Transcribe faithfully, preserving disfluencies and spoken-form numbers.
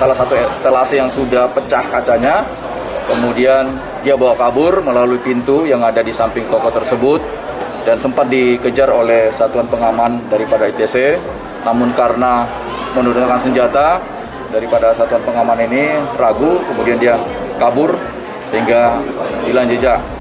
salah satu etalase yang sudah pecah kacanya. Kemudian dia bawa kabur melalui pintu yang ada di samping toko tersebut dan sempat dikejar oleh satuan pengaman daripada I T C. Namun karena menurunkan senjata daripada satuan pengaman ini ragu, kemudian dia kabur sehingga hilang jejak.